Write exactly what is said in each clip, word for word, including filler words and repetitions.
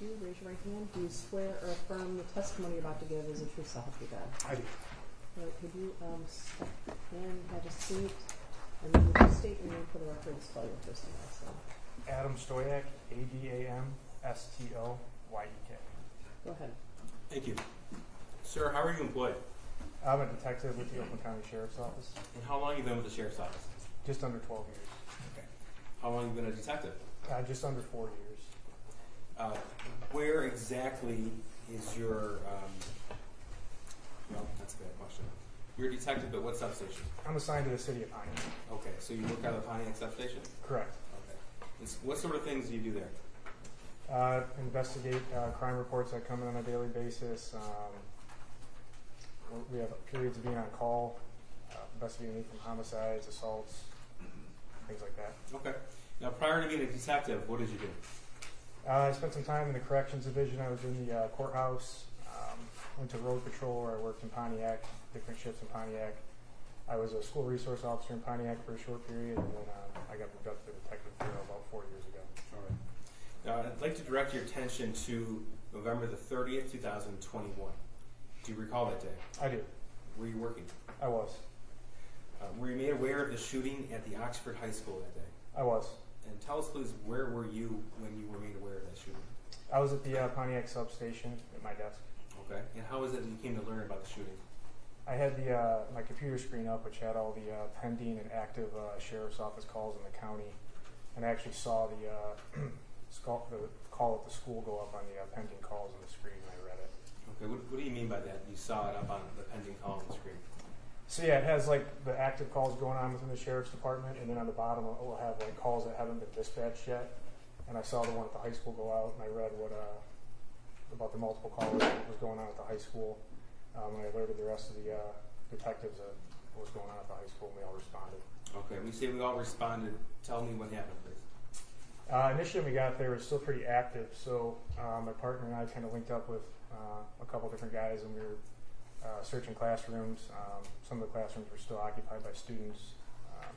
Would you raise your right hand? Do you swear or affirm the testimony you're about to give is a true self-regard? I do. Right, could you um, step in, have a seat, and then would you state your name for the record and spell your first name also? Adam Stoyek, A D A M S T O Y E K. Go ahead. Thank you. Sir, how are you employed? I'm a detective with the Oakland County Sheriff's Office. And how long have you been with the Sheriff's Office? Just under twelve years. Okay. How long have you been a detective? Uh, just under four years. Uh, where exactly is your... Um, well, that's a bad question. You're a detective, but what substation? I'm assigned to the city of Pine. Okay, so you work out of the Pontiac substation? Correct. Okay. And what sort of things do you do there? Uh, investigate uh, crime reports that come in on a daily basis. Um, we have periods of being on call, uh, investigating from homicides, assaults, things like that. Okay. Now, prior to being a detective, what did you do? Uh, I spent some time in the corrections division. I was in the uh, courthouse. Um, went to road patrol, where I worked in Pontiac, different shifts in Pontiac. I was a school resource officer in Pontiac for a short period, and then uh, I got moved up to the detective bureau about four years ago. All right. Now, I'd like to direct your attention to November the thirtieth, two thousand twenty-one. Do you recall that day? I do. Were you working? I was. Uh, were you made aware of the shooting at the Oxford High School that day? I was. And tell us, please, where were you when you were made aware of that shooting? I was at the uh, Pontiac substation at my desk. Okay. And how was it that you came to learn about the shooting? I had the uh, my computer screen up, which had all the uh, pending and active uh, sheriff's office calls in the county, and I actually saw the... Uh, the call at the school go up on the uh, pending calls on the screen, and I read it. Okay, what, what do you mean by that? You saw it up on the pending call on the screen? So yeah, it has like the active calls going on within the sheriff's department, and then on the bottom it will have like calls that haven't been dispatched yet, and I saw the one at the high school go out, and I read what uh, about the multiple calls that was going on at the high school, um, and I alerted the rest of the uh, detectives of what was going on at the high school, and we all responded. Okay, when you say we all responded, tell me what happened, please. Uh, initially when we got there, it was still pretty active, so um, my partner and I kind of linked up with uh, a couple different guys, and we were uh, searching classrooms. Um, some of the classrooms were still occupied by students, um,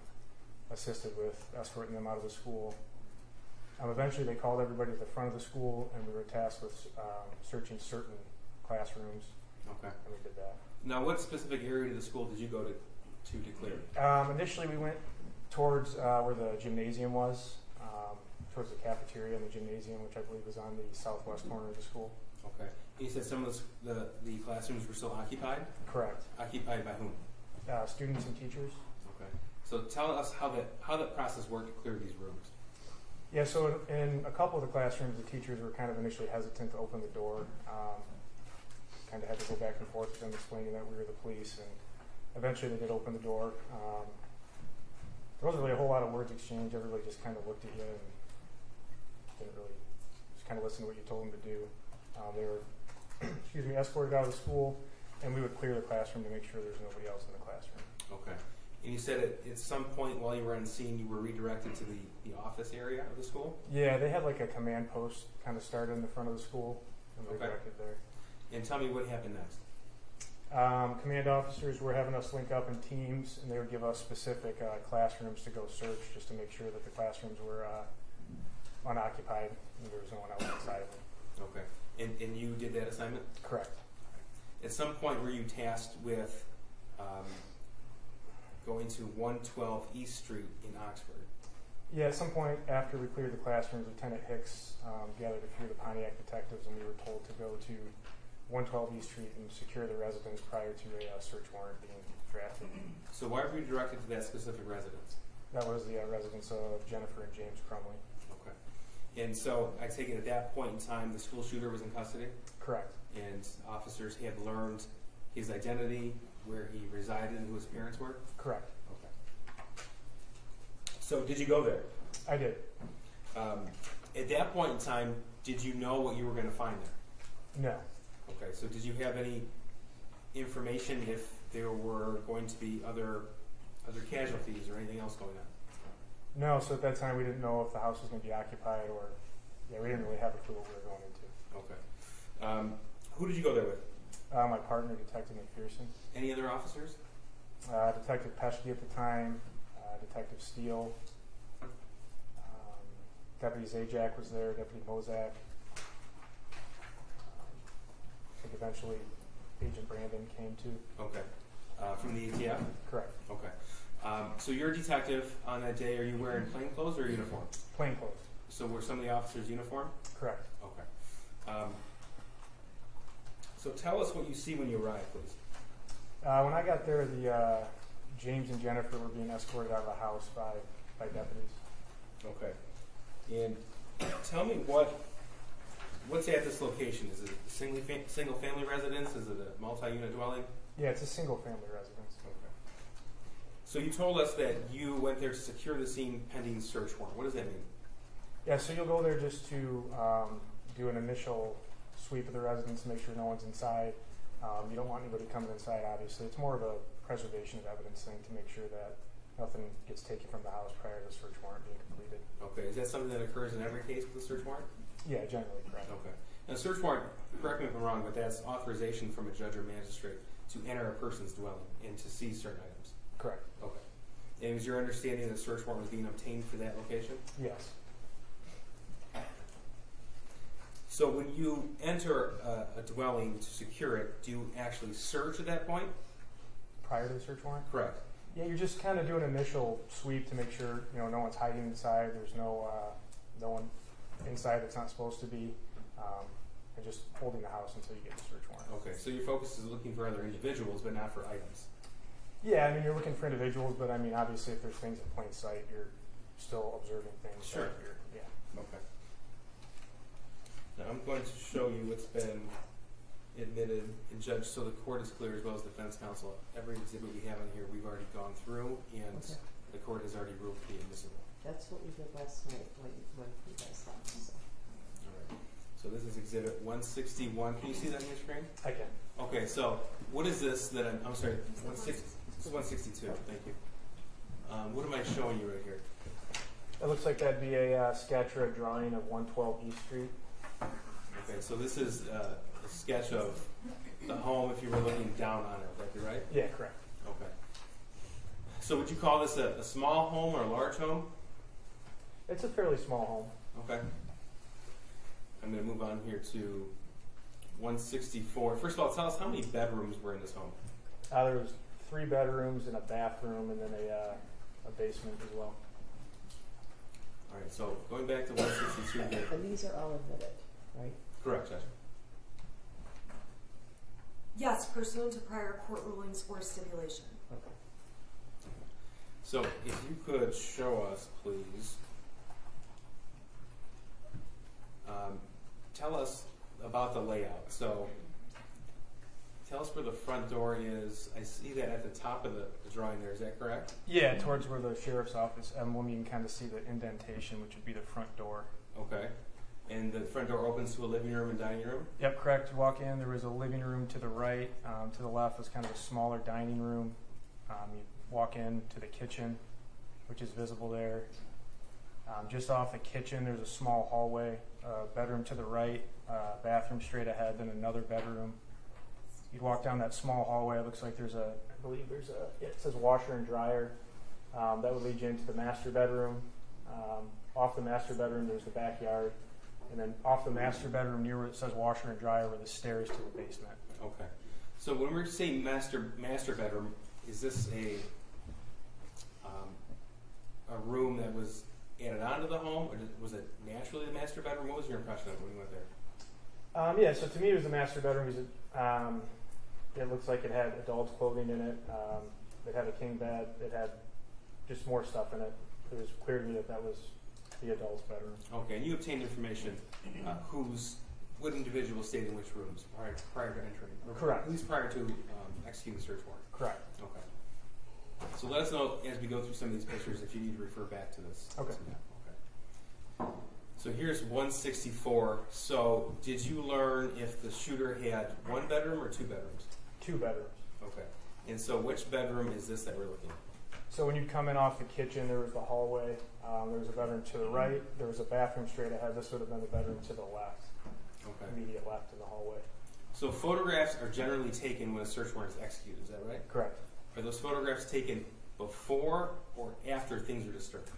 assisted with escorting them out of the school. Um, eventually they called everybody at the front of the school, and we were tasked with um, searching certain classrooms. Okay. And we did that. Now, what specific area of the school did you go to to, to clear? Um, initially we went towards uh, where the gymnasium was. Um, towards the cafeteria and the gymnasium, which I believe was on the southwest corner of the school. Okay. And you said some of the, the, the classrooms were still occupied? Correct. Occupied by whom? Uh, students and teachers. Okay. So tell us how that how that process worked to clear these rooms. Yeah, so in, in a couple of the classrooms, the teachers were kind of initially hesitant to open the door. Um, kind of had to go back and forth with them explaining that we were the police, and eventually they did open the door. Um, there wasn't really a whole lot of words exchanged. Everybody just kind of looked at you and didn't really just kind of listen to what you told them to do. Um, they were, excuse me, escorted out of the school, and we would clear the classroom to make sure there's nobody else in the classroom. Okay. And you said at, at some point while you were on scene, you were redirected to the, the office area of the school? Yeah, they had like a command post kind of started in the front of the school, and we okay. redirected there. And tell me what happened next. Um, command officers were having us link up in teams, and they would give us specific uh, classrooms to go search just to make sure that the classrooms were... Uh, unoccupied, and there was no one else inside of them. Okay. And, and you did that assignment? Correct. Okay. At some point, were you tasked with um, going to one twelve East Street in Oxford? Yeah, at some point after we cleared the classrooms, Lieutenant Hicks um, gathered a few of the Pontiac detectives, and we were told to go to one twelve East Street and secure the residence prior to a uh, search warrant being drafted. So why were you directed to that specific residence? That was the uh, residence of Jennifer and James Crumbley. And so I take it at that point in time the school shooter was in custody? Correct. And officers had learned his identity, where he resided, and who his parents were? Correct. Okay. So did you go there? I did. Um, at that point in time, did you know what you were going to find there? No. Okay. So did you have any information if there were going to be other, other casualties or anything else going on? No, so at that time we didn't know if the house was going to be occupied or, yeah, we didn't really have a clue what we were going into. Okay. Um, who did you go there with? Uh, my partner, Detective McPherson. Any other officers? Uh, Detective Pesky at the time, uh, Detective Steele, um, Deputy Zajac was there, Deputy Mozak, eventually Agent Brandon came to. Okay. Uh, from the A T F? Correct. Okay. Um, so you're a detective on that day. Are you wearing plain clothes or uniform? Plain clothes. So were some of the officers uniform? Correct. Okay. Um, so tell us what you see when you arrive, please. Uh, when I got there, the uh, James and Jennifer were being escorted out of the house by, by deputies. Okay. And tell me what what's at this location. Is it a single, fam single family residence? Is it a multi-unit dwelling? Yeah, it's a single family residence. Okay. So you told us that you went there to secure the scene pending search warrant. What does that mean? Yeah, so you'll go there just to um, do an initial sweep of the residence, make sure no one's inside. Um, you don't want anybody coming inside, obviously. It's more of a preservation of evidence thing to make sure that nothing gets taken from the house prior to the search warrant being completed. Okay, is that something that occurs in every case with a search warrant? Yeah, generally, correct. Okay. Now, search warrant, correct me if I'm wrong, but that's authorization from a judge or magistrate to enter a person's dwelling and to seize certain items. Correct. Okay. And was your understanding that a search warrant was being obtained for that location? Yes. So when you enter a, a dwelling to secure it, do you actually search at that point? Prior to the search warrant? Correct. Yeah, you're just kind of doing an initial sweep to make sure you know no one's hiding inside. There's no uh, no one inside that's not supposed to be, um, and just holding the house until you get the search warrant. Okay, so your focus is looking for other individuals, but not for items. Yeah, I mean you're looking for individuals, but I mean obviously if there's things in plain sight, you're still observing things. Sure. Right here. Yeah. Okay. Now I'm going to show you what's been admitted and judged, so the court is clear as well as defense counsel. Every exhibit we have in here, we've already gone through, and okay. The court has already ruled to be admissible. That's what we did last night when when you guys talked. So. All right. So this is exhibit one sixty-one. Can you see that on your screen? I can. Okay. So what is this? That I'm, I'm sorry. one sixty-two. Thank you. Um, what am I showing you right here? It looks like that'd be a uh, sketch or a drawing of one twelve East Street. Okay. So this is. Uh, A sketch of the home if you were looking down on it, would that be right? Yeah, correct. Okay. So would you call this a, a small home or a large home? It's a fairly small home. Okay. I'm going to move on here to one sixty-four. First of all, tell us how many bedrooms were in this home? Uh, there was three bedrooms and a bathroom and then a, uh, a basement as well. All right, so going back to one sixty-two. Here. And these are all admitted, right? Correct, Josh. Yes, pursuant to prior court rulings or stipulation. Okay. So, if you could show us, please, um, tell us about the layout. So, tell us where the front door is. I see that at the top of the, the drawing there. Is that correct? Yeah, towards where the sheriff's office emblem. You can kind of see the indentation, which would be the front door. Okay. And the front door opens to a living room and dining room? Yep, correct. You walk in, there was a living room to the right. Um, to the left was kind of a smaller dining room. Um, you walk in to the kitchen, which is visible there. Um, just off the kitchen, there's a small hallway, uh, bedroom to the right, uh, bathroom straight ahead, then another bedroom. You walk down that small hallway. It looks like there's a, I believe there's a, yeah, it says washer and dryer. Um, that would lead you into the master bedroom. Um, off the master bedroom, there's the backyard. And then off the master bedroom near where it says washer and dryer were the stairs to the basement. Okay. So when we're saying master master bedroom, is this a um, a room that was added onto the home, or was it naturally the master bedroom? What was your impression of it when you went there? Um, yeah. So to me, it was the master bedroom. Um, it looks like it had adult clothing in it. Um, it had a king bed. It had just more stuff in it. It was clear to me that that was the adult's bedroom. Okay, and you obtained information uh, who's, what individual stayed in which rooms prior, prior to entering? Or correct. At least prior to um, executing the search warrant? Correct. Okay. So let us know as we go through some of these pictures if you need to refer back to this. Okay. So, okay. So here's one sixty-four. So did you learn if the shooter had one bedroom or two bedrooms? Two bedrooms. Okay. And so which bedroom is this that we're looking at? So when you come in off the kitchen, there was the hallway, um, there was a bedroom to the right, there was a bathroom straight ahead. This would have been the bedroom to the left, okay. Immediate left in the hallway. So photographs are generally taken when a search warrant is executed, is that right? Correct. Are those photographs taken before or after things are disturbed?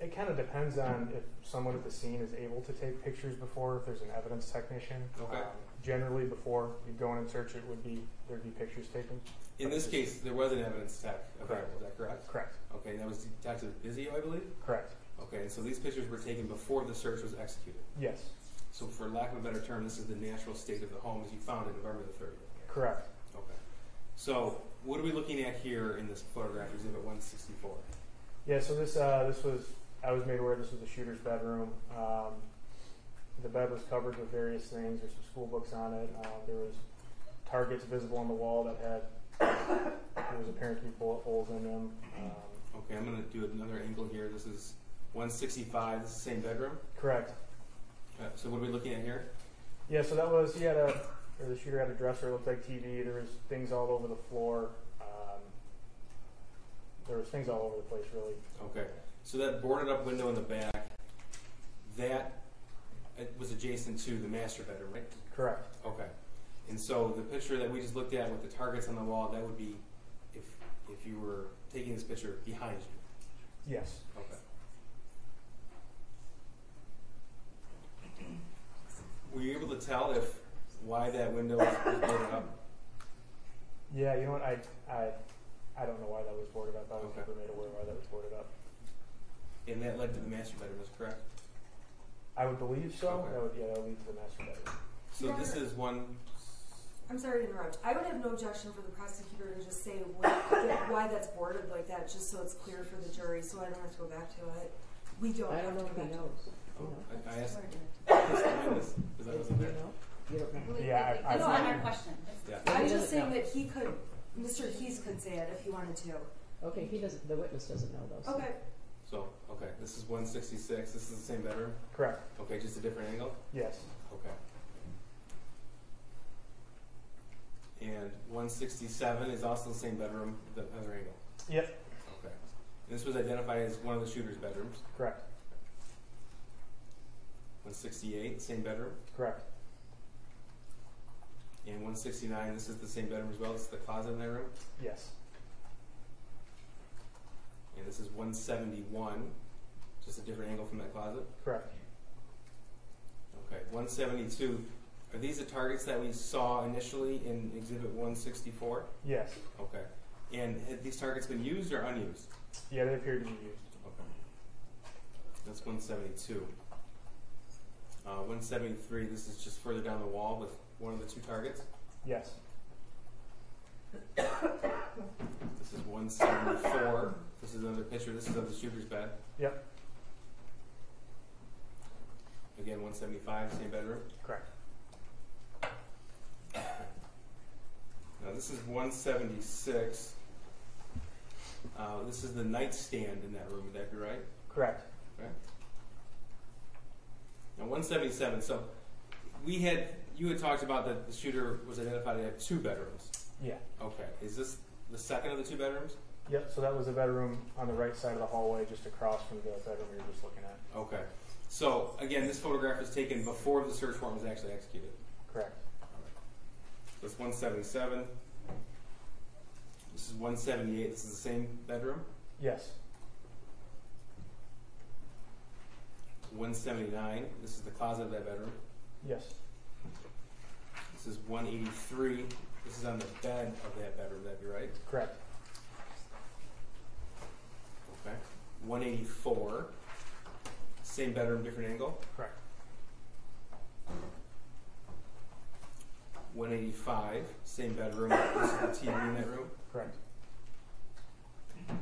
it kind of depends on if someone at the scene is able to take pictures before, if there's an evidence technician. Okay. Um, generally, before you go in and search it, would be there'd be pictures taken. In this case, there was an evidence tech available, is that correct? Correct. Okay, that was Detective Visio, I believe? Correct. Okay, and so these pictures were taken before the search was executed? Yes. So for lack of a better term, this is the natural state of the home as you found it November the thirtieth? Correct. Okay. So what are we looking at here in this photograph, Exhibit one sixty-four? Yeah, so this uh, this was, I was made aware this was the shooter's bedroom. Um, the bed was covered with various things. There's some school books on it. Uh, there was targets visible on the wall that had there was apparent to be bullet holes in them. Um, okay, I'm going to do another angle here. This is one sixty-five. This is the same bedroom? Correct. Uh, so what are we looking at here? Yeah, so that was, he had a, or the shooter had a dresser. It looked like T V. There was things all over the floor. Um, there was things all over the place, really. Okay. So that boarded up window in the back, that it was adjacent to the master bedroom, right? Correct. Okay. And so the picture that we just looked at with the targets on the wall, that would be if if you were taking this picture behind you? Yes. Okay. Were you able to tell if why that window was boarded up? Yeah, you know what, I, I, I don't know why that was boarded up. I was never made aware why that was boarded up. And that led to the master bedroom, is correct? I would believe so. Okay. That would, yeah, that would lead to the master bedroom. So yeah, this is one... I'm sorry to interrupt. I would have no objection for the prosecutor to just say what, why that's boarded like that, just so it's clear for the jury, so I don't have to go back to it. We don't I have don't to know go back knows. to it. Oh, I, I asked. Because I wasn't there. You don't know? Yeah, I, I, I know. I'm not questioning. Yeah. I'm just saying know. that he could, Mister Hicks could say it if he wanted to. Okay, he doesn't. The witness doesn't know those. Okay. So, okay, this is one sixty-six. This is the same bedroom? Correct. Okay, just a different angle? Yes. Okay. And one sixty-seven is also the same bedroom, the other angle? Yep. Okay. And this was identified as one of the shooter's bedrooms? Correct. one sixty-eight, same bedroom? Correct. And one sixty-nine, this is the same bedroom as well? This is the closet in that room? Yes. And this is one seventy-one, just a different angle from that closet? Correct. Okay, one seventy-two. Are these the targets that we saw initially in Exhibit one sixty-four? Yes. Okay. And had these targets been used or unused? Yeah, they appeared to be used. Okay. That's one seventy-two. Uh, one seventy-three, this is just further down the wall with one of the two targets? Yes. This is one seventy-four. This is another picture. This is of the shooter's bed. Yep. Again, one seventy-five, same bedroom? Correct. Now, this is one seventy-six. Uh, this is the nightstand in that room. Would that be right? Correct. Right. Now, one seventy-seven. So, we had, you had talked about that the shooter was identified to have two bedrooms. Yeah. Okay. Is this the second of the two bedrooms? Yep, so that was the bedroom on the right side of the hallway, just across from the bedroom we were just looking at. Okay. So, again, this photograph was taken before the search warrant was actually executed. Correct. All right. So it's one seventy-seven. This is one seventy-eight. This is the same bedroom? Yes. one seventy-nine. This is the closet of that bedroom? Yes. This is one eighty-three. This is on the bed of that bedroom. That'd be right? Correct. Okay. one eighty-four. Same bedroom, different angle? Correct. one eighty-five. Same bedroom. This is the T V in that room? Correct. All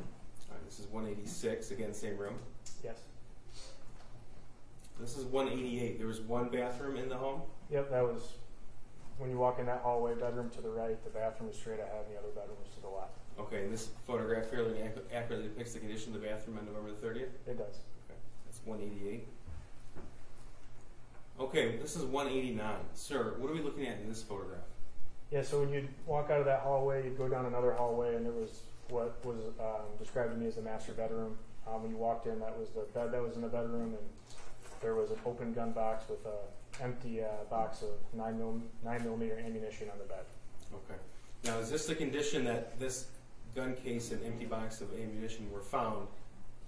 right, this is one eighty-six. Again, same room? Yes. This is one eighty-eight. There was one bathroom in the home? Yep, that was... When you walk in that hallway, bedroom to the right, the bathroom is straight ahead, and the other bedroom is to the left. Okay, and this photograph fairly accurately depicts the condition of the bathroom on November the thirtieth? It does. Okay, that's one eighty-eight. Okay, this is one eighty-nine. Sir, what are we looking at in this photograph? Yeah, so when you'd walk out of that hallway, you'd go down another hallway, and there was what was um, described to me as the master bedroom. Um, when you walked in, that was the bed that was in the bedroom, and there was an open gun box with a... empty uh, box of nine mil nine millimeter ammunition on the bed. Okay. Now, is this the condition that this gun case and empty box of ammunition were found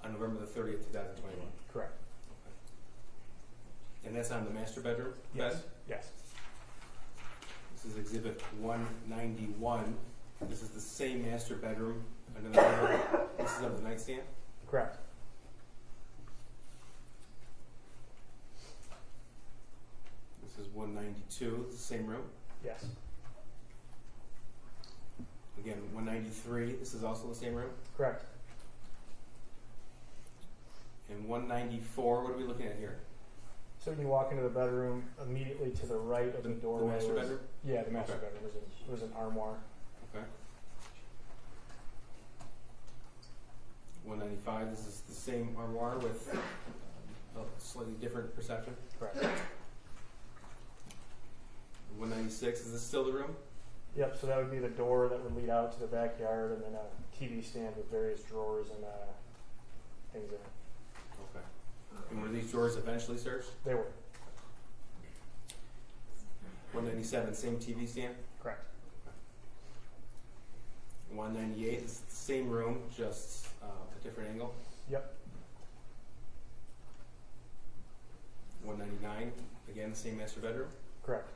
on November the thirtieth, two thousand twenty-one. Correct. Okay. And that's on the master bedroom? Yes. Bed? Yes. This is Exhibit one ninety-one. This is the same master bedroom. Another bedroom. This is of the nightstand? Correct. This is one ninety-two. It's the same room? Yes. Again, one ninety-three. This is also the same room? Correct. And one ninety-four. What are we looking at here? So when you walk into the bedroom, immediately to the right of the, the doorway. The master was, bedroom? Yeah, the master okay. bedroom was, in, was an armoire. Okay. one ninety-five. This is the same armoire with a slightly different perception. Correct. one ninety-six. Is this still the room? Yep. So that would be the door that would lead out to the backyard, and then a T V stand with various drawers and uh, things in it. Okay. And were these drawers eventually searched? They were. one ninety-seven, same T V stand? Correct. one ninety-eight, it's the same room, just uh, a different angle? Yep. one ninety-nine, again, the same master bedroom? Correct.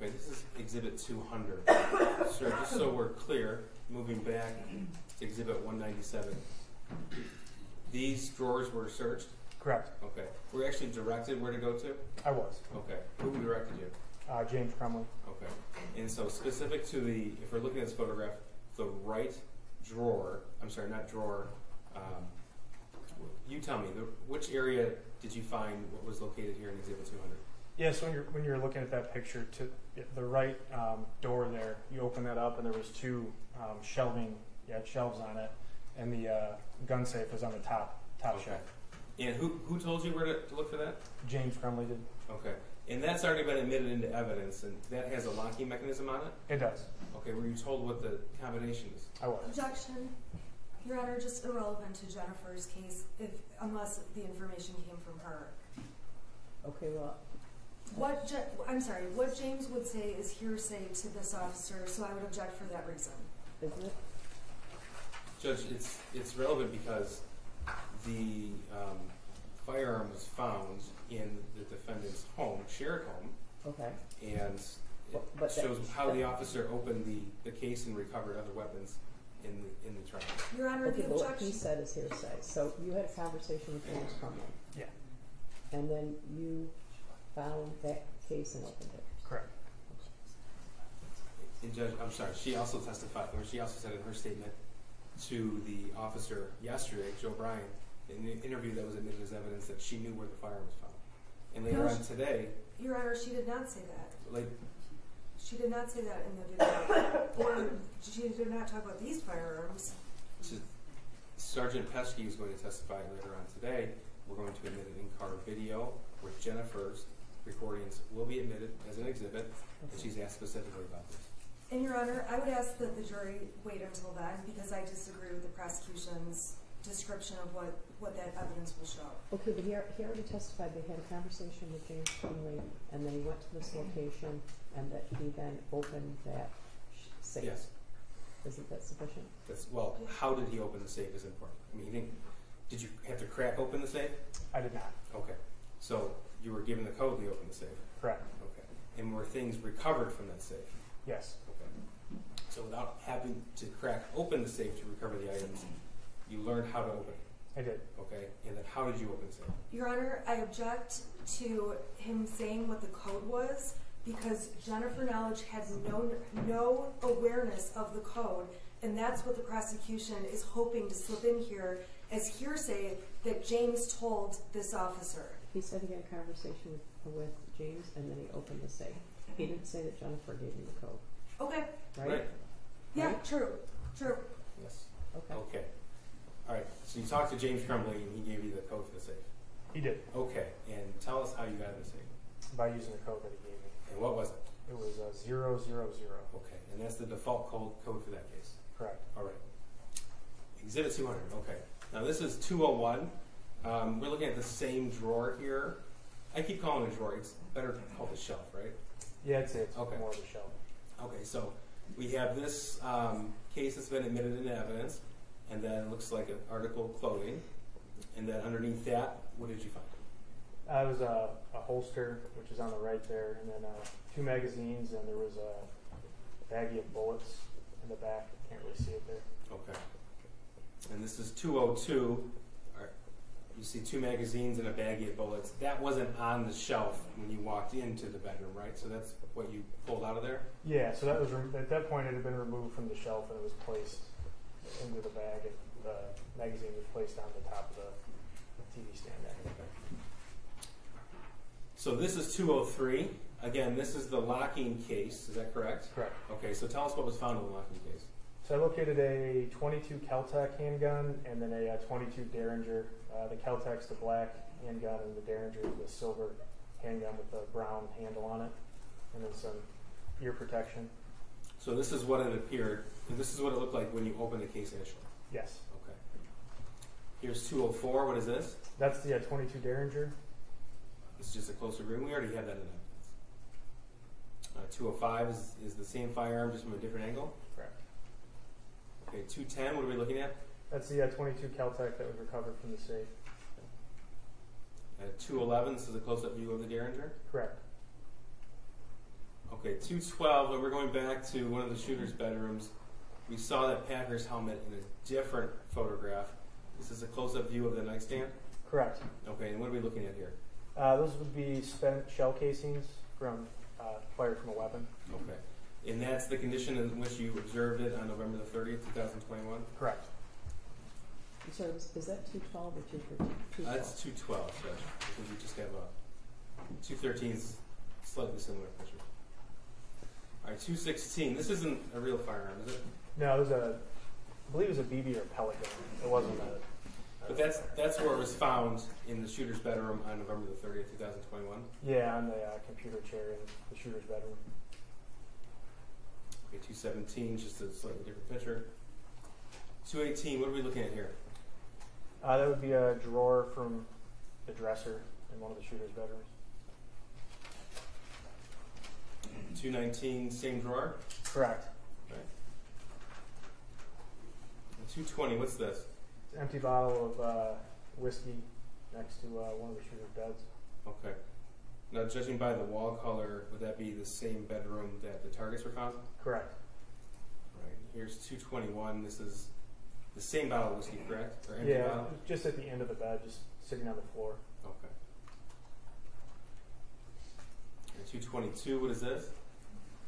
Okay, this is Exhibit two hundred. Sir, just so we're clear, moving back to Exhibit one ninety-seven. These drawers were searched? Correct. Okay. Were you actually directed where to go to? I was. Okay. Who directed you? Uh, James Crumbley. Okay. And so specific to the, if we're looking at this photograph, the right drawer, I'm sorry, not drawer, um, you tell me, the, which area did you find what was located here in Exhibit two hundred? Yes, yeah, so when you're, when you're looking at that picture, to the right um, door there, you open that up and there was two um, shelving, yeah, shelves on it. And the uh, gun safe was on the top, top okay. shelf. And who, who told you where to, to look for that? James Crumbley did. Okay. And that's already been admitted into evidence, and that has a locking mechanism on it? It does. Okay. Were you told what the combination is? I was. Objection. Your Honor, just irrelevant to Jennifer's case, if, unless the information came from her. Okay, well. What Je I'm sorry. What James would say is hearsay to this officer, so I would object for that reason. Isn't it? Judge, it's, it's relevant because the um, firearm was found in the defendant's home, shared home, okay. and it but, but shows how the officer opened the, the case and recovered other weapons in the, in the trial. Your Honor, okay, the objection. What he said is hearsay. So you had a conversation with James Crumbley. Yeah. And then you found that case and opened it. Correct. And Judge, I'm sorry, she also testified, or she also said in her statement to the officer yesterday, Joe Bryan, in the interview that was admitted as evidence that she knew where the firearm was found. And later no, on today... Your Honor, she did not say that. Like, she did not say that in the video. Or she did not talk about these firearms. She, Sergeant Pesky is going to testify later on today. We're going to admit an in-car video with Jennifer's recordings will be admitted as an exhibit, and she's asked specifically about this. And Your Honor, I would ask that the jury wait until then because I disagree with the prosecution's description of what, what that evidence will show. Okay, but he, he already testified they had a conversation with James Crumbley and then he went to this location and that he then opened that safe. Yes. Isn't that sufficient? That's, well, how did he open the safe is important. I mean, he didn't, did you have to crack open the safe? I did not. Okay. So you were given the code to open the safe? Correct. Okay. And were things recovered from that safe? Yes. So without having to crack open the safe to recover the items, you learned how to open it. I did. Okay. And then how did you open the safe? Your Honor, I object to him saying what the code was because Jennifer Knowledge had no, no awareness of the code, and that's what the prosecution is hoping to slip in here as hearsay that James told this officer. He said he had a conversation with James, and then he opened the safe. He didn't say that Jennifer gave him the code. Okay. Right? Right. Yeah, right? True. True. Yes. Okay. Okay. All right. So you talked to James Crumbley and he gave you the code for the safe? He did. Okay. And tell us how you got the safe. By using the code that he gave me. And what was it? It was uh, zero, zero, zero. Okay. And that's the default code, code for that case? Correct. All right. Exhibit two hundred. Okay. Now this is two oh one. Um, we're looking at the same drawer here. I keep calling it a drawer. It's better to call it a shelf, right? Yeah, I'd say it's okay. More of a shelf. Okay, so we have this um, case that's been admitted into evidence, and then it looks like an article of clothing, and then underneath that, what did you find? Uh, it was a, a holster, which is on the right there, and then uh, two magazines, and there was a baggie of bullets in the back. I can't really see it there. Okay. And this is two oh two. You see two magazines and a baggie of bullets. That wasn't on the shelf when you walked into the bedroom, right? So that's what you pulled out of there? Yeah, so that was at that point it had been removed from the shelf and it was placed into the bag, and the magazine was placed on the top of the T V stand. So this is two oh three. Again, this is the locking case, is that correct? Correct. Okay, so tell us what was found in the locking case. So I located a twenty-two Kel-Tec handgun and then a uh, twenty-two Derringer. Uh, the Kel-Tec's the black handgun and the Derringer is the silver handgun with the brown handle on it, and then some ear protection. So this is what it appeared, and this is what it looked like when you opened the case initially? Yes. Okay. Here's two oh four. What is this? That's the uh, twenty-two Derringer. It's just a closer room. We already have that in evidence. Uh, two oh five is, is the same firearm, just from a different angle? Correct. Okay, two ten, what are we looking at? That's the uh, twenty-two Kel-Tec that was recovered from the safe. Uh, two eleven, this is a close-up view of the Derringer? Correct. Okay, two twelve, and we're going back to one of the shooter's bedrooms. We saw that Packer's helmet in a different photograph. This is a close-up view of the nightstand? Correct. Okay, and what are we looking at here? Uh, those would be spent shell casings from uh, fired from a weapon. Okay. And that's the condition in which you observed it on November the thirtieth, two thousand twenty-one? Correct. I'm sorry, was, is that two twelve or two thirteen? Uh, that's two twelve, so we just have a two thirteen is slightly similar picture. All right, two sixteen. This isn't a real firearm, is it? No, it was a, I believe it was a B B or a pellet gun. It wasn't a... But that's that's where it was found in the shooter's bedroom on November the thirtieth, two thousand twenty-one? Yeah, on the uh, computer chair in the shooter's bedroom. Okay, two seventeen, just a slightly different picture. two eighteen, what are we looking at here? Uh, that would be a drawer from the dresser in one of the shooter's bedrooms. two nineteen, same drawer? Correct. Right. And two twenty, what's this? It's an empty bottle of uh, whiskey next to uh, one of the shooter's beds. Okay. Now, judging by the wall color, would that be the same bedroom that the targets were found? Correct. Right. Here's two twenty-one. This is the same bottle of whiskey, correct? Or empty yeah, bottle? Just at the end of the bed, just sitting on the floor. Okay. And two twenty-two. What is this?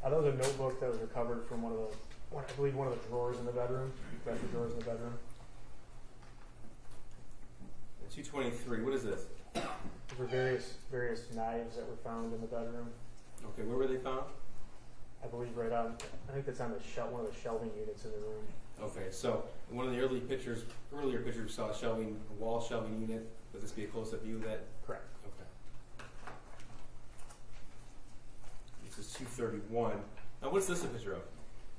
Uh, that was a notebook that was recovered from one of the, one, I believe, one of the drawers in the bedroom. Back the drawers in the bedroom. And two twenty-three. What is this? These were various various knives that were found in the bedroom. Okay, where were they found? I believe right on. I think that's on the shel one of the shelving units in the room. Okay, so in one of the early pictures, earlier pictures, we saw a shelving, a wall shelving unit. Would this be a close-up view of that? Correct. Okay. This is two thirty-one. Now, what's this a picture of?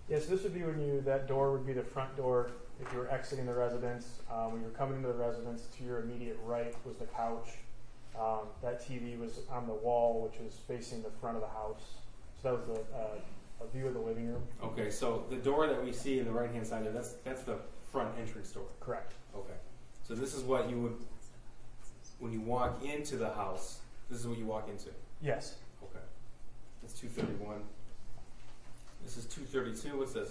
Yes, yeah, so this would be when you that door would be the front door. If you were exiting the residence, um, when you were coming into the residence, to your immediate right was the couch. Um, that T V was on the wall, which was facing the front of the house. So that was the, uh, a view of the living room. Okay, so the door that we see in the right-hand side there, that's, that's the front entrance door. Correct. Okay. So this is what you would, when you walk into the house, this is what you walk into? Yes. Okay. That's two thirty-one. This is two thirty-two. What's this?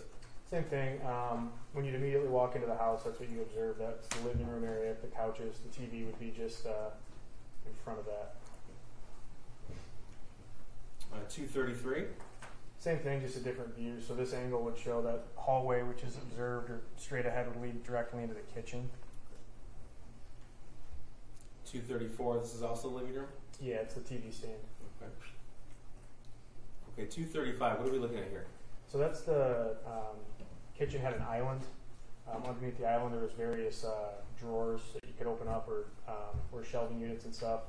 Same thing. Um, when you immediately walk into the house, that's what you observe. That's the living room area, the couches. The T V would be just uh, in front of that. Uh, two thirty-three? Same thing, just a different view. So this angle would show that hallway, which is observed, or straight ahead would lead directly into the kitchen. two thirty-four, this is also the living room? Yeah, it's the T V stand. Okay. Okay, two thirty-five, what are we looking at here? So that's the um, kitchen had an island. Um, underneath the island there was various uh, drawers that you could open up, or um, or shelving units and stuff.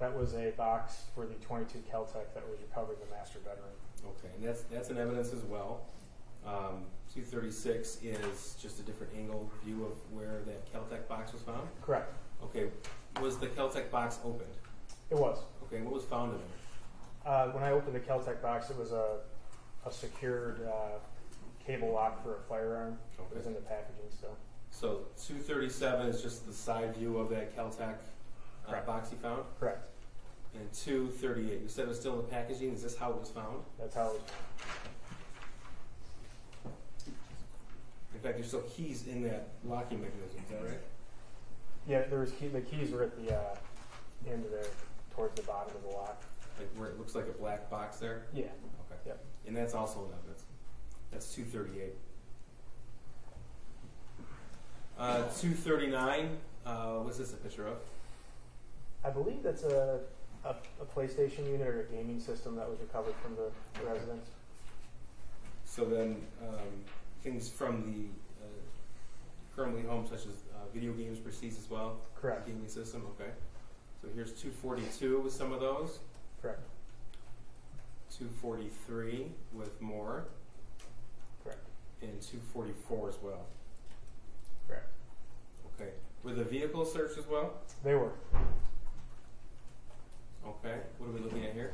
That was a box for the twenty-two Kel-Tec that was recovered in the master bedroom. Okay, and that's that's in evidence as well. Um, two thirty-six is just a different angle view of where that Kel-Tec box was found? Correct. Okay, was the Kel-Tec box opened? It was. Okay, and what was found in it? Uh, when I opened the Kel-Tec box, it was a, a secured uh, cable lock for a firearm. Okay. It was in the packaging still. So two thirty-seven is just the side view of that Kel-Tec uh, box he found? Correct. And two thirty-eight, you said it was still in the packaging. Is this how it was found? That's how it was found. In fact, there's still keys in that locking mechanism, is that right? Yeah, there was key, the keys were at the uh, end of there, towards the bottom of the lock. Like where it looks like a black box there? Yeah. Okay. Yep. And that's also in evidence. That's two thirty-eight. Uh, two thirty-nine, uh, what's this a picture of? I believe that's a, a, a PlayStation unit or a gaming system that was recovered from the, the residence. So then um, things from the uh, currently home, such as uh, video games, proceeds as well? Correct. Gaming system, okay. So here's two forty-two with some of those? Correct. two forty-three with more? Correct. And two forty-four as well? Correct. Okay. Were the vehicles searched as well? They were. Okay. What are we looking at here?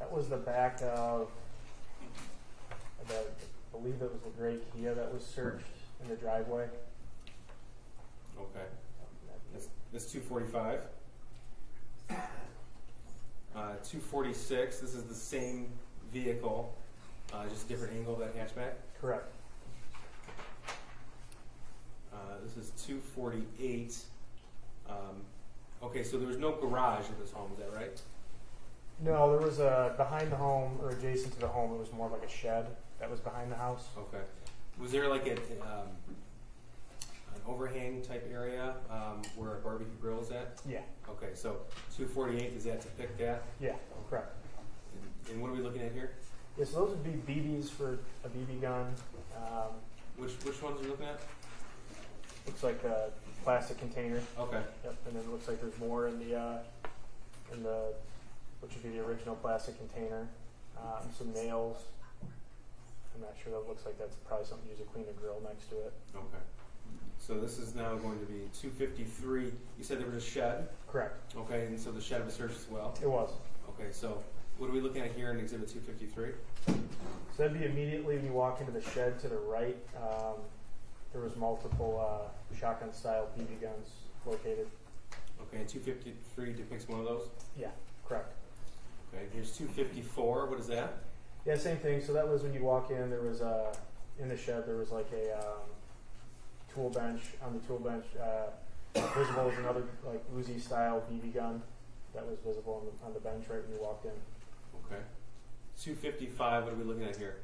That was the back of, I believe it was the gray Kia that was searched in the driveway. Okay. That's, that's two forty-five. Uh, two forty-six, this is the same vehicle, uh, just a different angle of that hatchback? Correct. Uh, this is two forty-eight. Um, okay, so there was no garage in this home, is that right? No, there was a behind the home or adjacent to the home. It was more like a shed that was behind the house. Okay. Was there like a, um, an overhang type area um, where a barbecue grill is at? Yeah. Okay, so two forty-eight, is that to pick that? Yeah, correct. And, and what are we looking at here? Yeah, so those would be B Bs for a B B gun. Um, which, which ones are you looking at? Looks like a plastic container. Okay. Yep. And then it looks like there's more in the uh, in the which would be the original plastic container. Um, some nails. I'm not sure. That looks like that's probably something you use to clean a grill next to it. Okay. So this is now going to be two fifty-three. You said there was a shed. Correct. Okay. And so the shed was searched as well. It was. Okay. So what are we looking at here in Exhibit two fifty-three? So that'd be immediately when you walk into the shed to the right. Um, There was multiple uh, shotgun-style B B guns located. Okay, and two fifty-three depicts one of those? Yeah, correct. Okay, here's two fifty-four. What is that? Yeah, same thing. So that was when you walk in. There was uh, in the shed. There was like a um, tool bench. On the tool bench, uh, visible was another like Uzi-style B B gun that was visible on the, on the bench right when you walked in. Okay. two fifty-five. What are we looking at here?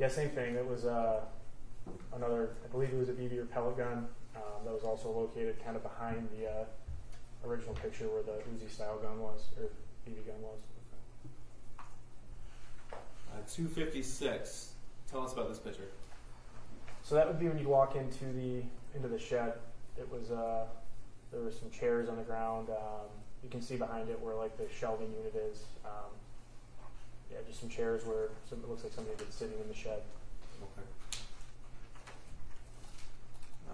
Yeah, same thing. It was. Uh, Another, I believe it was a B B or pellet gun um, that was also located kind of behind the uh, original picture where the Uzi style gun was, or B B gun was. Okay. Uh, two fifty-six. Tell us about this picture. So that would be when you walk into the into the shed. It was uh, there were some chairs on the ground. Um, you can see behind it where like the shelving unit is. Um, yeah, just some chairs where some, it looks like somebody had been sitting in the shed. Okay.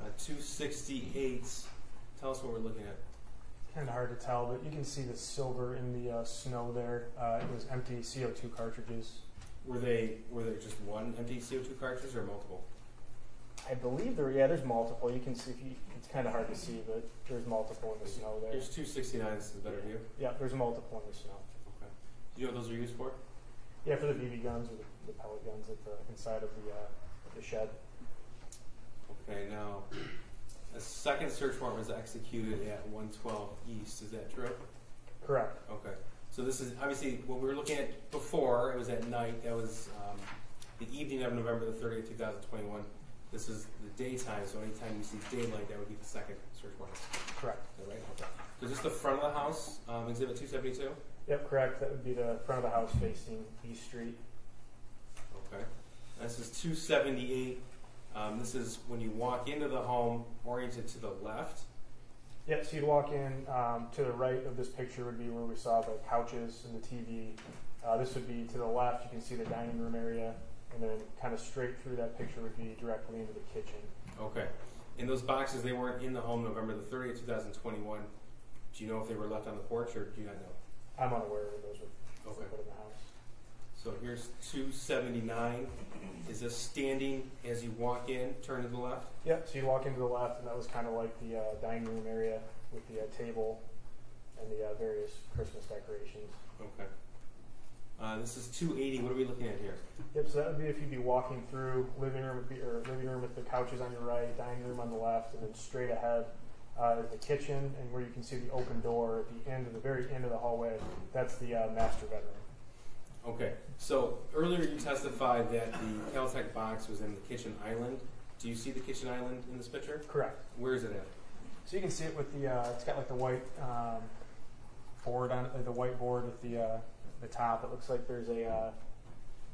Uh, two sixty-eight. Tell us what we're looking at. Kind of hard to tell, but you can see the silver in the uh, snow there. Uh, it was empty C O two cartridges. Were they were there just one empty C O two cartridge or multiple? I believe there. Yeah, there's multiple. You can see. If you, it's kind of hard to see, but there's multiple in the snow there. There's two sixty-nine. This is a better view. Yeah, there's multiple in the snow. Okay. Do you know what those are used for? Yeah, for the B B guns or the, the pellet guns at the inside of the uh, the shed. Okay, now, a second search warrant was executed at one twelve East, is that true? Correct. Okay, so this is, obviously, what we were looking at before, it was at night, that was um, the evening of November the thirtieth, two thousand twenty-one. This is the daytime, so anytime you see daylight, that would be the second search warrant. Correct. Is that right? Okay. So just the front of the house, um, Exhibit two seventy-two? Yep, correct. That would be the front of the house facing East Street. Okay. This is two seventy-eight. Um, this is when you walk into the home, oriented to the left. Yep, so you'd walk in um, to the right of this picture would be where we saw the couches and the T V. Uh, this would be to the left. You can see the dining room area. And then kind of straight through that picture would be directly into the kitchen. Okay. And those boxes, they weren't in the home November the thirtieth, two thousand twenty-one. Do you know if they were left on the porch or do you not know? I'm unaware of those were okay. Put in the house. So here's two seventy-nine. Is this standing as you walk in, turn to the left? Yep, so you walk into the left, and that was kind of like the uh, dining room area with the uh, table and the uh, various Christmas decorations. Okay. Uh, this is two eighty. What are we looking at here? Yep, so that would be if you'd be walking through living room, would be, or living room with the couches on your right, dining room on the left, and then straight ahead uh, is the kitchen, and where you can see the open door at the end, of the very end of the hallway, that's the uh, master bedroom. Okay, so earlier you testified that the Kel-Tec box was in the kitchen island. Do you see the kitchen island in this picture? Correct. Where is it at? So you can see it with the, uh, it's got like the white um, board on it, the white board with the, uh, the top. It looks like there's a uh,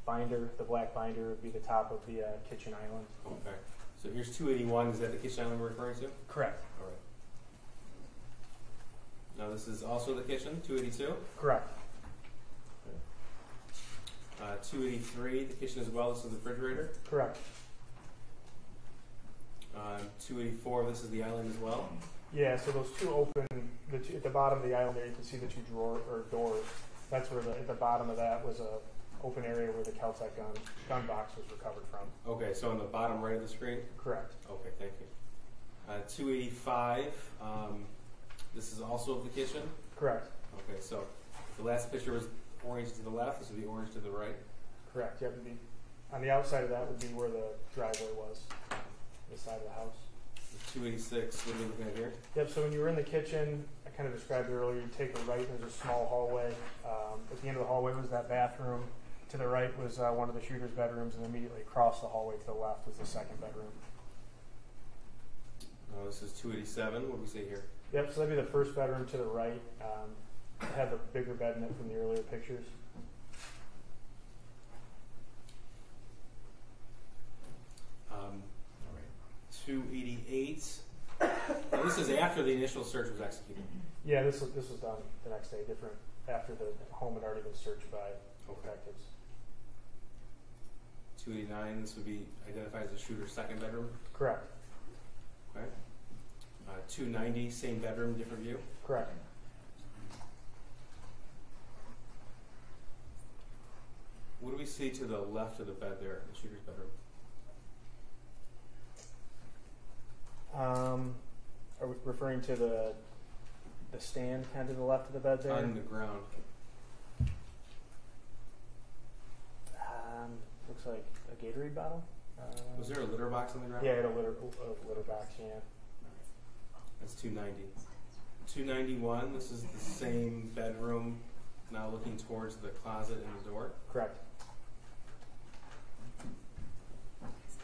binder, the black binder would be the top of the uh, kitchen island. Okay, so here's two eighty-one. Is that the kitchen island we're referring to? Correct. All right. Now this is also the kitchen, two eighty-two? Correct. Uh, two eighty-three, the kitchen as well, this is the refrigerator? Correct. Uh, two eighty-four, this is the island as well? Yeah, so those two open, the two, at the bottom of the island there you can see the two drawer, or doors. That's where the, at the bottom of that was an open area where the Kel-Tec gun, gun box was recovered from. Okay, so on the bottom right of the screen? Correct. Okay, thank you. Uh, two eighty-five, um, this is also of the kitchen? Correct. Okay, so the last picture was orange to the left, this would be orange to the right? Correct, yep. Be, on the outside of that would be where the driveway was, the side of the house. two eighty-six, what are we looking at here? Yep, so when you were in the kitchen, I kind of described it earlier, you take a right, there's a small hallway. Um, at the end of the hallway was that bathroom. To the right was uh, one of the shooter's bedrooms, and immediately across the hallway to the left was the second bedroom. Uh, this is two eighty-seven, what do we see here? Yep, so that'd be the first bedroom to the right. Um, had the bigger bed in it from the earlier pictures. Um, All right. two eighty-eight. Now this is after the initial search was executed. Yeah, this was, this was done the next day, different after the home had already been searched by detectives. two eighty-nine, this would be identified as the shooter's second bedroom? Correct. Okay. Uh, two ninety, same bedroom, different view? Correct. What do we see to the left of the bed there, the shooter's bedroom? Um, are we referring to the the stand kind of to the left of the bed there? On the ground. Um, looks like a Gatorade bottle. Um, Was there a litter box on the ground? Yeah, it had a litter, a litter box, yeah. That's two ninety. two ninety-one, this is the same bedroom, now looking towards the closet and the door? Correct.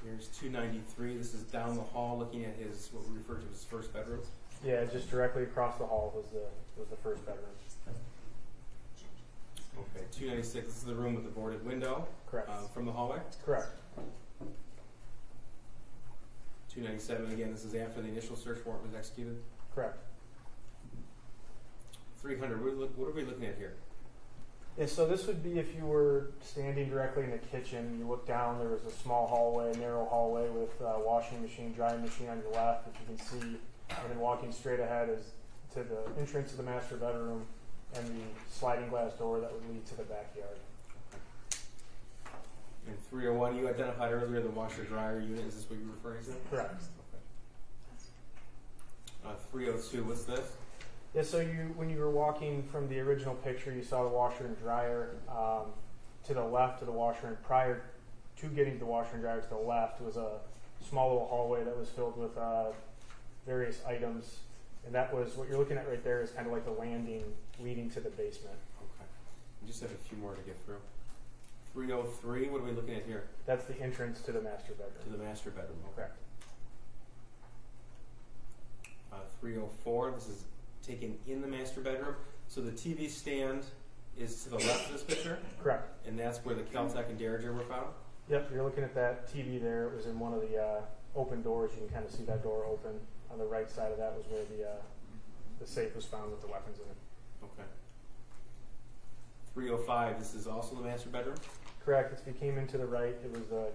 Here's two ninety-three. This is down the hall, looking at his what we refer to as first bedroom. Yeah, just directly across the hall was the was the first bedroom. Okay. two ninety-six. This is the room with the boarded window. Correct. Uh, from the hallway. Correct. two ninety-seven. Again, this is after the initial search warrant was executed. Correct. three hundred. What are we, look, what are we looking at here? Yeah, so this would be if you were standing directly in the kitchen, you look down, there was a small hallway, a narrow hallway with uh, washing machine, drying machine on your left that you can see, and then walking straight ahead is to the entrance of the master bedroom and the sliding glass door that would lead to the backyard. And three oh one, you identified earlier the washer-dryer unit, is this what you were referring to? Correct. Okay. Uh, three oh two, what's this? Yeah, so you, when you were walking from the original picture, you saw the washer and dryer um, to the left of the washer, and prior to getting to the washer and dryer to the left was a small little hallway that was filled with uh, various items, and that was, what you're looking at right there is kind of like the landing leading to the basement. Okay, we just have a few more to get through. three oh three, what are we looking at here? That's the entrance to the master bedroom. To the master bedroom, okay. Uh, three oh four, this is taken in the master bedroom. So the T V stand is to the left of this picture? Correct. And that's where the Kel-Tec and Derringer were found? Yep, you're looking at that T V there. It was in one of the uh, open doors. You can kind of see that door open. On the right side of that was where the, uh, the safe was found with the weapons in it. Okay. three oh five, this is also the master bedroom? Correct. If you came in to the right, it was a,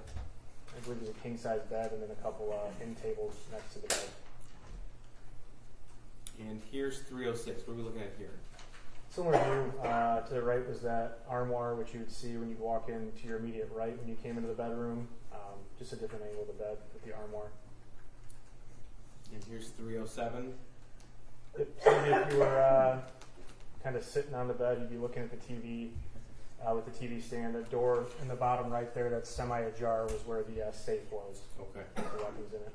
I believe it was a king-size bed and then a couple uh, end tables next to the bed. And here's three oh six. What are we looking at here? Somewhere new uh, to the right was that armoire, which you would see when you walk in to your immediate right when you came into the bedroom. Um, just a different angle of the bed with the armoire. And here's three oh seven. It seemed if you were uh, kind of sitting on the bed, you'd be looking at the T V uh, with the T V stand. The door in the bottom right there, that's semi-ajar, was where the uh, safe was. Okay. With the weapons in it.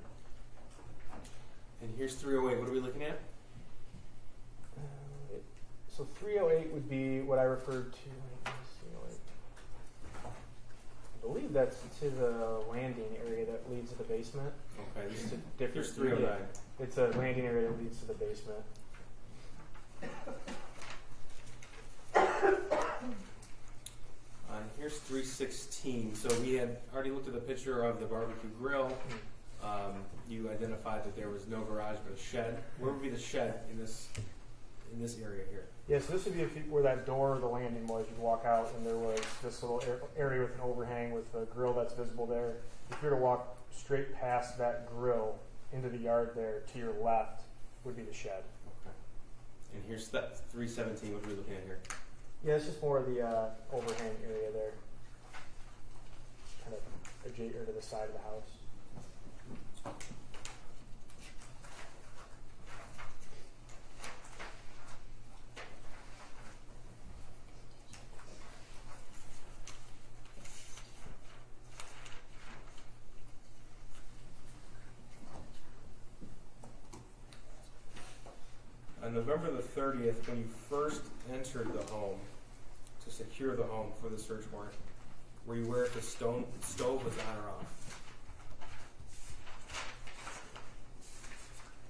And here's three oh eight. What are we looking at? Uh, it, so three oh eight would be what I referred to. I believe that's to the landing area that leads to the basement. Okay. It's a different three oh nine. It's a landing area that leads to the basement. Uh, here's three sixteen. So we had already looked at the picture of the barbecue grill. Um, you identified that there was no garage but a shed. Where would be the shed in this in this area here? Yeah, so this would be if you, where that door or the landing was. You'd walk out and there was this little area with an overhang with a grill that's visible there. If you were to walk straight past that grill into the yard there, to your left would be the shed. Okay. And here's that three seventeen, what are we looking at here? Yeah, it's just more of the uh, overhang area there, kind of adjacent to the side of the house. On November the thirtieth, when you first entered the home to secure the home for the search warrant, were you aware if the stone, stove was on or off?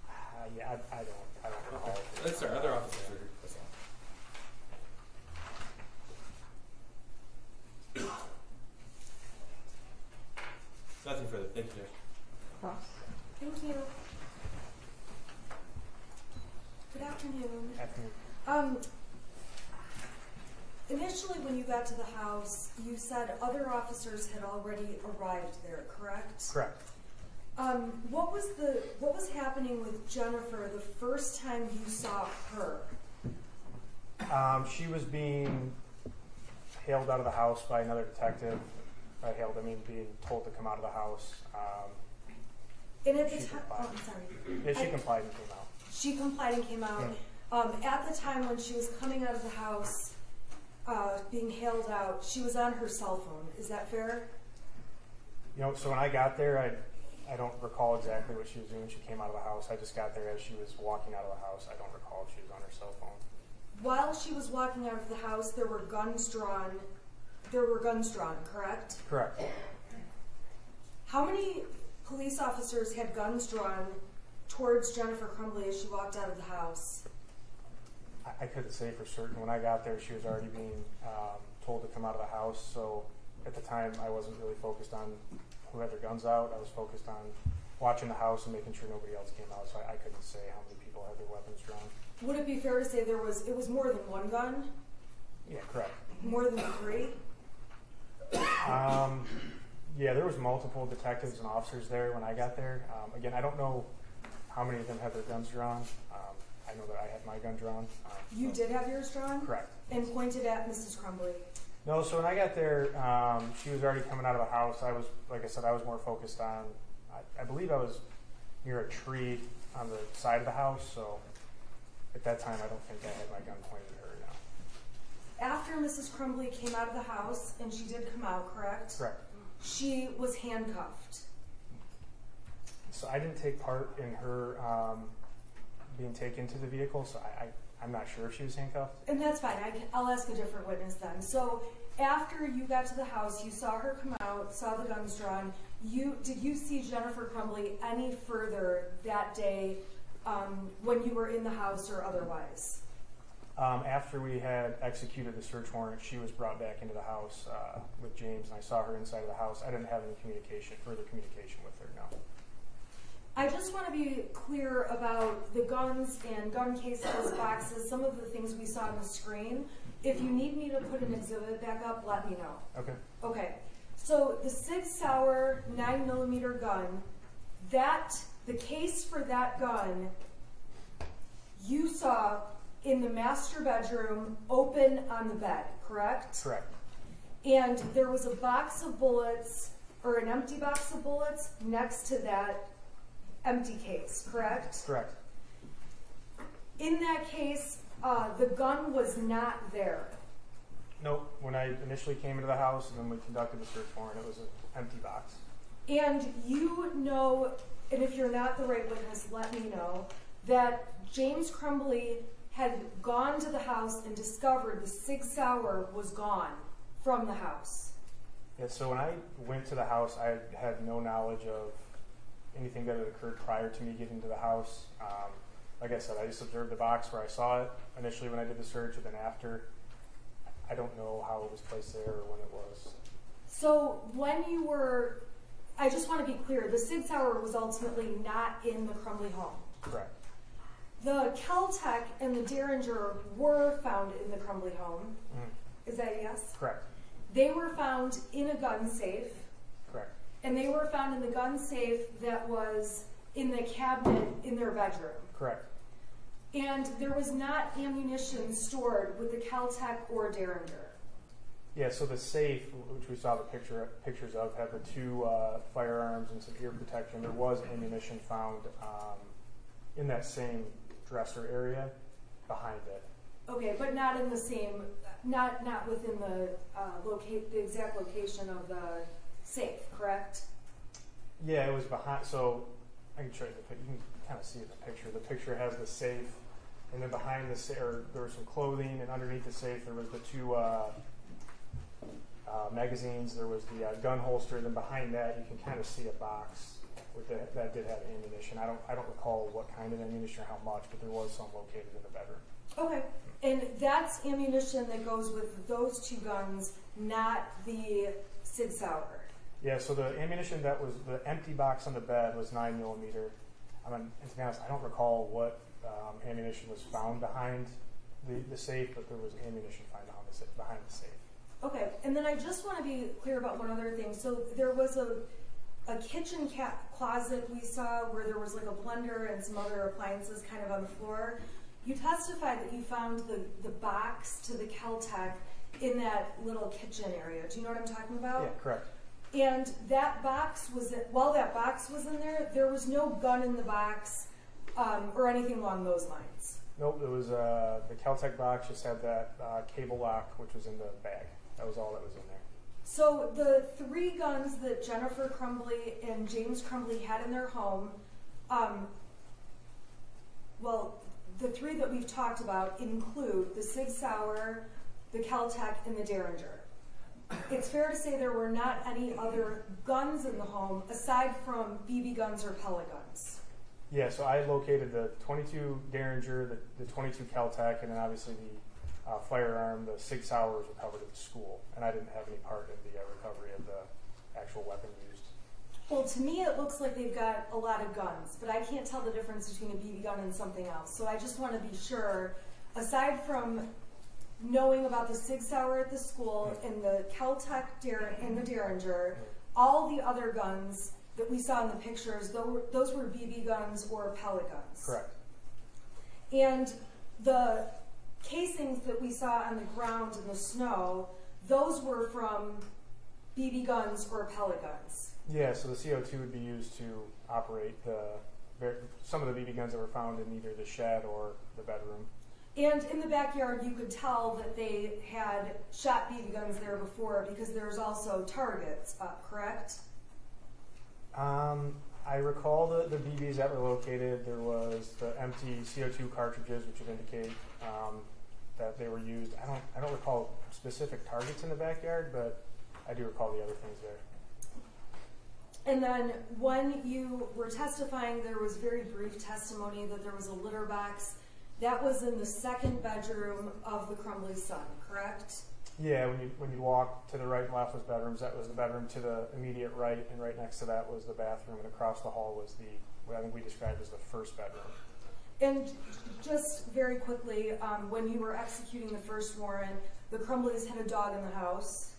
Uh, yeah, I, I don't. I don't recall. Okay. That's our other officer. That's all. Nothing further. Thank you, Jeff. Thank you. Good afternoon. Afternoon. Um, initially, when you got to the house, you said other officers had already arrived there, correct? Correct. Um, what was the what was happening with Jennifer the first time you saw her? Um, she was being hailed out of the house by another detective. By hailed, I mean being told to come out of the house. Um, and at the time, oh, I'm sorry. Yeah, she I, complied and came out. She complied and came out. Yeah. Um, at the time when she was coming out of the house, uh, being hailed out, she was on her cell phone. Is that fair? You know, so when I got there, I, I don't recall exactly what she was doing when she came out of the house. I just got there as she was walking out of the house. I don't recall if she was on her cell phone. While she was walking out of the house, there were guns drawn. There were guns drawn, correct? Correct. How many police officers had guns drawn towards Jennifer Crumbley as she walked out of the house? I, I couldn't say for certain. When I got there, she was already being um, told to come out of the house. So at the time, I wasn't really focused on who had their guns out. I was focused on watching the house and making sure nobody else came out. So I, I couldn't say how many people had their weapons drawn. Would it be fair to say there was it was more than one gun? Yeah, correct. More than three? Um, yeah, there was multiple detectives and officers there when I got there. Um, again, I don't know how many of them had their guns drawn. Um, I know that I had my gun drawn. Um, you so. did have yours drawn? Correct. And pointed at Missus Crumbley? No, so when I got there, um, she was already coming out of the house. I was, like I said, I was more focused on, I, I believe I was near a tree on the side of the house, so at that time I don't think I had my gun pointed at her, no. After Missus Crumbley came out of the house, and she did come out, correct? Correct. She was handcuffed. So I didn't take part in her um, being taken to the vehicle, so I, I, I'm not sure if she was handcuffed. And that's fine. I can, I'll ask a different witness then. So after you got to the house, you saw her come out, saw the guns drawn. You did you see Jennifer Crumbley any further that day um, when you were in the house or otherwise? Um, after we had executed the search warrant, she was brought back into the house uh, with James, and I saw her inside of the house. I didn't have any communication, further communication with her, no. I just want to be clear about the guns and gun cases, boxes, some of the things we saw on the screen. If you need me to put an exhibit back up, let me know. Okay. Okay. So the Sig Sauer nine millimeter gun, that, the case for that gun, you saw in the master bedroom, open on the bed, correct? Correct. And there was a box of bullets, or an empty box of bullets, next to that empty case, correct? Correct. In that case, uh, the gun was not there. Nope. When I initially came into the house and then we conducted the search warrant, it was an empty box. And you know, and if you're not the right witness, let me know, that James Crumbley had gone to the house and discovered the Sig Sauer was gone from the house. Yeah, so when I went to the house, I had no knowledge of anything that had occurred prior to me getting to the house. Um, like I said, I just observed the box where I saw it initially when I did the search, and then after. I don't know how it was placed there or when it was. So when you were, I just want to be clear, the Sig Sauer was ultimately not in the Crumbley home. Correct. The Kel-Tec and the Derringer were found in the Crumbley home. Mm. Is that a yes? Correct. They were found in a gun safe. Correct. And they were found in the gun safe that was in the cabinet in their bedroom. Correct. And there was not ammunition stored with the Kel-Tec or Derringer. Yeah, so the safe, which we saw the picture pictures of, had the two uh, firearms and some ear protection. There was ammunition found um, in that same dresser area behind it. Okay, but not in the same, not not within the uh, locate the exact location of the safe, correct? Yeah, it was behind. So I can show you the picture. Kind of see the picture. The picture has the safe, and then behind the safe, there was some clothing, and underneath the safe there was the two uh, uh, magazines. There was the uh, gun holster, and then behind that you can kind of see a box with the, that did have ammunition. I don't, I don't recall what kind of ammunition or how much, but there was some located in the bedroom. Okay, and that's ammunition that goes with those two guns, not the Sig Sauer. Yeah. So the ammunition that was the empty box on the bed was nine millimeter. I mean, to be honest, I don't recall what um, ammunition was found behind the, the safe, but there was ammunition found behind the safe. Okay, and then I just want to be clear about one other thing. So there was a, a kitchen cat closet we saw where there was like a blender and some other appliances kind of on the floor. You testified that you found the, the box to the Kel-Tec in that little kitchen area. Do you know what I'm talking about? Yeah, correct. And that box was, while that box was in there, there was no gun in the box um, or anything along those lines. Nope, it was uh, the Kel-Tec box just had that uh, cable lock, which was in the bag. That was all that was in there. So the three guns that Jennifer Crumbley and James Crumbley had in their home, um, well, the three that we've talked about include the Sig Sauer, the Kel-Tec, and the Derringer. It's fair to say there were not any other guns in the home aside from B B guns or pellet guns. Yeah, so I located the twenty-two Derringer, the, the twenty-two Kel-Tec, and then obviously the uh, firearm, the Sig Sauer, was recovered at the school, and I didn't have any part in the uh, recovery of the actual weapon used. Well, to me it looks like they've got a lot of guns, but I can't tell the difference between a B B gun and something else, so I just want to be sure, aside from knowing about the Sig Sauer at the school and the Kel-Tec and the Derringer, all the other guns that we saw in the pictures, those were B B guns or pellet guns. Correct. And the casings that we saw on the ground in the snow, those were from B B guns or pellet guns. Yeah, so the C O two would be used to operate the, some of the B B guns that were found in either the shed or the bedroom. And in the backyard, you could tell that they had shot B B guns there before because there's also targets up, correct? Um, I recall the, the B Bs that were located. There was the empty C O two cartridges, which would indicate um, that they were used. I don't, I don't recall specific targets in the backyard, but I do recall the other things there. And then when you were testifying, there was very brief testimony that there was a litter box. That was in the second bedroom of the Crumbley son, correct? Yeah, when you, when you walk to the right and left was bedrooms. That was the bedroom to the immediate right, and right next to that was the bathroom, and across the hall was the, what I think we described as the first bedroom. And just very quickly, um, when you were executing the first warrant, the Crumbleys had a dog in the house.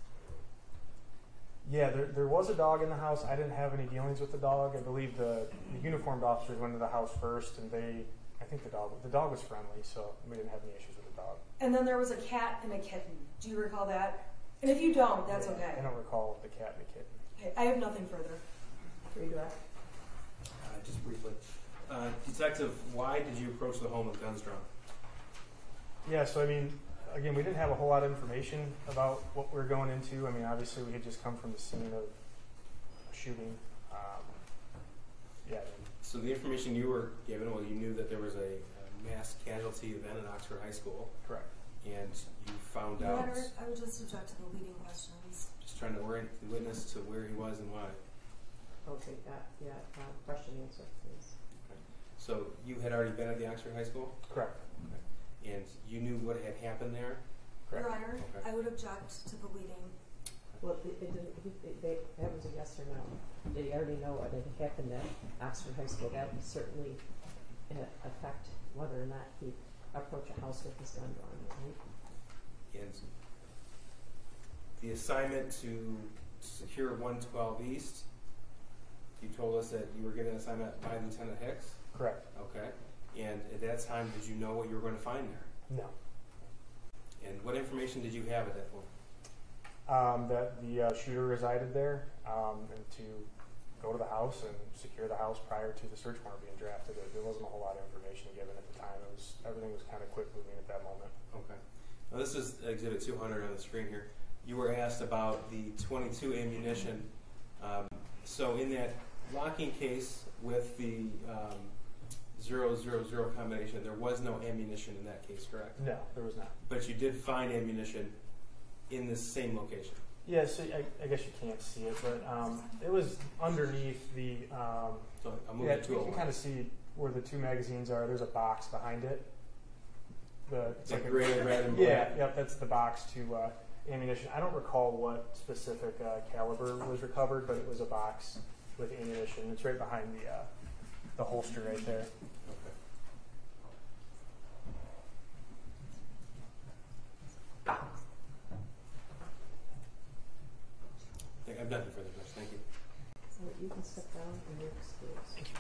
Yeah, there, there was a dog in the house. I didn't have any dealings with the dog. I believe the, the uniformed officers went to the house first, and they I think the dog the dog was friendly, so we didn't have any issues with the dog. And then there was a cat and a kitten. Do you recall that? And if you don't, that's yeah, okay. I don't recall the cat and the kitten. Okay, I have nothing further. Here you go. Uh, just briefly. Uh, Detective, why did you approach the home with guns drawn? Yeah, so I mean, again, we didn't have a whole lot of information about what we were going into. I mean, obviously we had just come from the scene of a shooting. Um, yeah. So the information you were given, well, you knew that there was a, a mass casualty event at Oxford High School. Correct. And you found out... Matter, I would just object to the leading questions. Just trying to orient the witness to where he was and why. I'll take that. Yeah, uh, question answer, please. Okay. So you had already been at the Oxford High School? Correct. Okay. And you knew what had happened there? Correct. Your Honor, okay. I would object to the leading. Well, it, it didn't, it, they, that was a yes or no. Did he already know what had happened at Oxford High School? That would certainly affect whether or not he approached a house with his gun drawn, right? And the assignment to secure one twelve East, you told us that you were given an assignment by Lieutenant Hicks? Correct. Okay. And at that time, did you know what you were going to find there? No. And what information did you have at that point? Um, that the uh, shooter resided there, um, and to go to the house and secure the house prior to the search warrant being drafted. There, there wasn't a whole lot of information given at the time. It was, everything was kind of quick moving at that moment. Okay. Now this is Exhibit two hundred on the screen here. You were asked about the twenty-two ammunition. Um, so in that locking case with the um, zero, zero, zero combination, there was no ammunition in that case, correct? No, there was not. But you did find ammunition in this same location. Yeah, so I, I guess you can't see it, but um, it was underneath the... Um, so I'm yeah, you can kind of see where the two magazines are. There's a box behind it. The, it's like gray, a, red, and black. Yeah, yep, that's the box to uh, ammunition. I don't recall what specific uh, caliber was recovered, but it was a box with ammunition. It's right behind the, uh, the holster right there. Okay. I've done it for the first. Thank you. So you can step down and your excuse. Thank you.